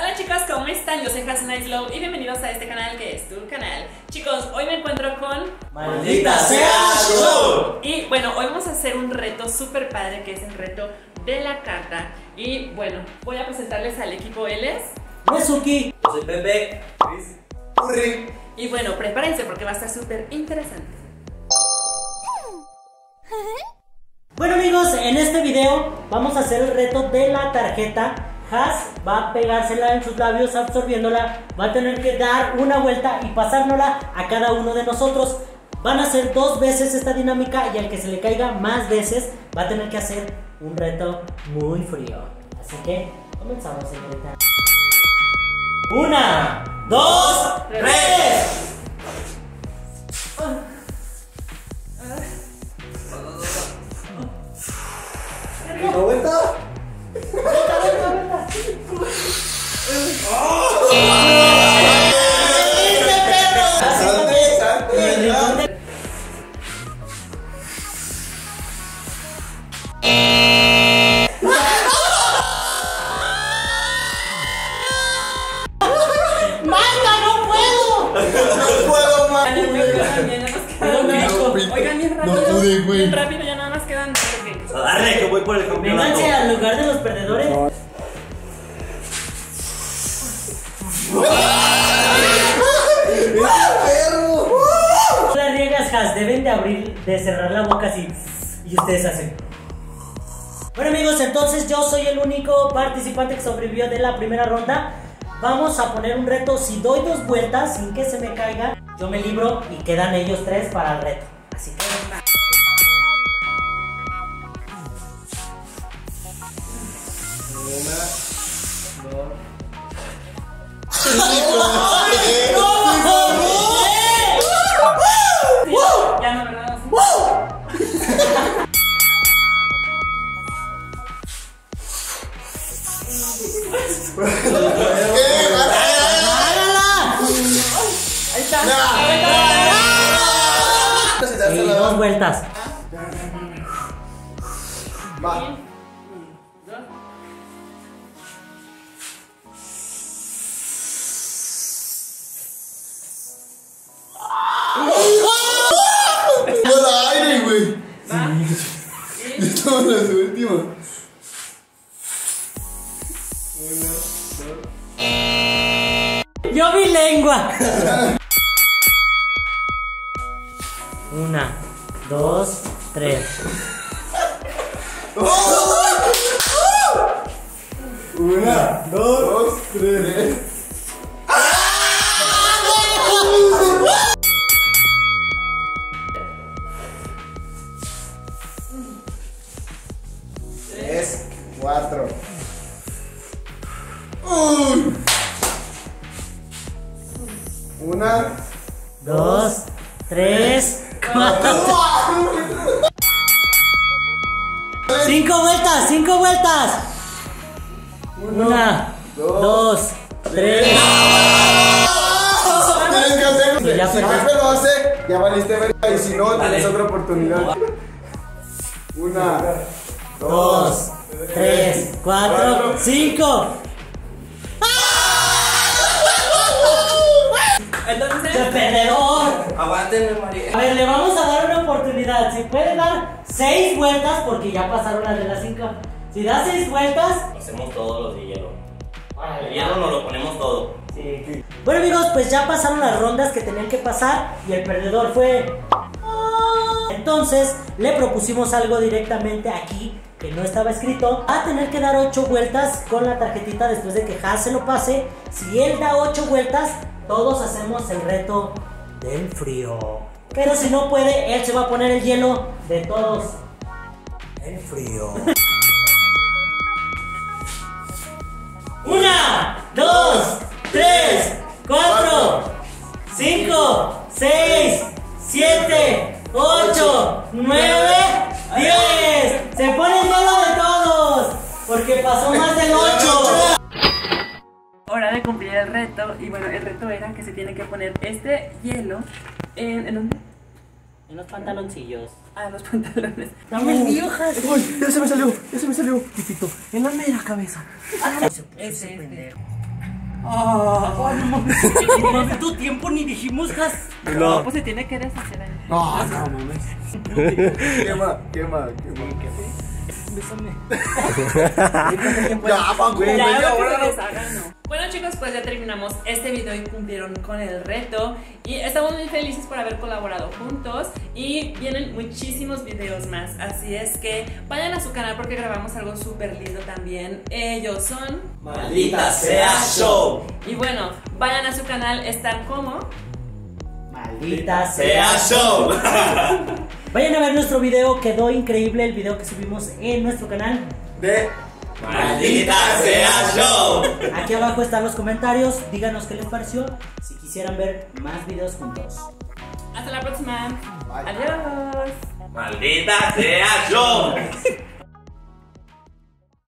Hola chicos, ¿cómo están? Yo soy Hass Nicelow y bienvenidos a este canal que es tu canal. Chicos, hoy me encuentro con Maldita Sea Show. Y bueno, hoy vamos a hacer un reto súper padre que es el reto de la carta. Y bueno, voy a presentarles al equipo. Él es Mesuki. Yo soy Pepe. Chris. Urri. Y bueno, prepárense porque va a estar súper interesante. Bueno amigos, en este video vamos a hacer el reto de la tarjeta. Hass va a pegársela en sus labios, absorbiéndola, va a tener que dar una vuelta y pasárnosla a cada uno de nosotros. Van a hacer 2 veces esta dinámica y al que se le caiga más veces va a tener que hacer un reto muy frío. Así que comenzamos, señorita. 1, 2, 3. Rápido, ya nada más quedan. Arre, que voy por el campeonato. Vénganse al lugar de los perdedores. No. ¡Perro! Las riegas, Hass, deben de abrir, de cerrar la boca así. Y ustedes hacen. Bueno, amigos, entonces yo soy el único participante que sobrevivió de la primera ronda. Vamos a poner un reto. Si doy 2 vueltas sin que se me caiga, yo me libro y quedan ellos 3 para el reto. Así que va. Y 2 vueltas. Va. Estamos en la última. 1, 2. Yo vi lengua. 1, 2, 3. Una, dos, tres. ¡5 vueltas! 1, 2, 3. ¡No! Si Pepe lo hace, ya valiste verga. Y si no, tienes otra oportunidad. 1, 2, 3, 4, 5. Entonces, ¡de perdedor! Aguántenme, María. A ver, le vamos a dar una oportunidad. Si pueden dar 6 vueltas, porque ya pasaron las de las 5. Si da 6 vueltas, hacemos todos los de hielo. El hielo nos lo ponemos todo. Sí. Bueno, amigos, pues ya pasaron las rondas que tenían que pasar y el perdedor fue. Entonces, le propusimos algo directamente aquí que no estaba escrito. Va a tener que dar 8 vueltas con la tarjetita después de que Hass se lo pase. Si él da 8 vueltas, todos hacemos el reto del frío. Pero si no puede, él se va a poner el hielo de todos. El frío. 1, 2, 3, 4, 5, 6, 7, 8, 9, 10. Se pone el hielo de todos, porque pasó más del 8. Hora de cumplir el reto. Y bueno, el reto era que se tiene que poner este hielo en los pantaloncillos. Ah, los pantalones. ¡Dame el mío, Hass! ¡Uy! ¡Ese me salió! ¡Ese me salió! Pipito, en la media cabeza. ¡Ese pendejo! Bueno, no de tu tiempo ni dijimos Hass. No, pues se tiene que deshacer ahí. No, no mames. Quema. Bésame. Bueno, chicos, pues ya terminamos este video y cumplieron con el reto. Y estamos muy felices por haber colaborado juntos. Y vienen muchísimos videos más. Así es que vayan a su canal porque grabamos algo súper lindo también. Ellos son Maldita Sea Show. Y bueno, vayan a su canal, están como Maldita Sea Show. Vayan a ver nuestro video, quedó increíble el video que subimos en nuestro canal de Maldita Sea Show. Aquí abajo están los comentarios, díganos qué les pareció, si quisieran ver más videos juntos. Hasta la próxima. Bye. Adiós. Maldita Sea Show.